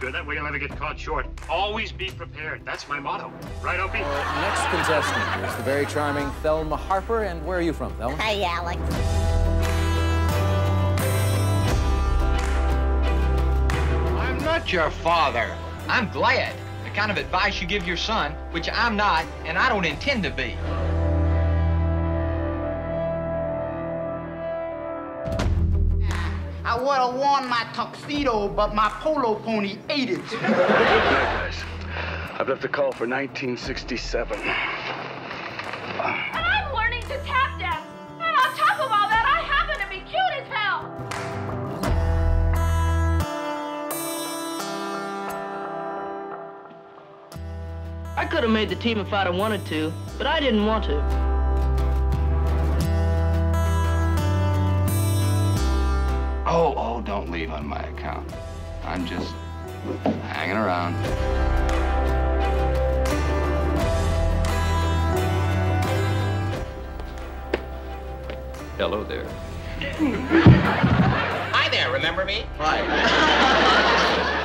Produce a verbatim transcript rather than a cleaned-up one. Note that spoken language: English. good. That way you'll never get caught short. Always be prepared. That's my motto. Right, Opie? Next contestant is the very charming Thelma Harper. And where are you from, Thelma? Hey, Alex. I'm not your father. I'm glad. The kind of advice you give your son, which I'm not, and I don't intend to be. I would have worn my tuxedo, but my polo pony ate it. Hi, guys. I've left a call for nineteen sixty-seven. And I'm learning to tap dance. And on top of all that, I happen to be cute as hell. I could have made the team if I'd have wanted to, but I didn't want to. Oh, oh, don't leave on my account. I'm just hanging around. Hello there. Hi there, remember me? Hi.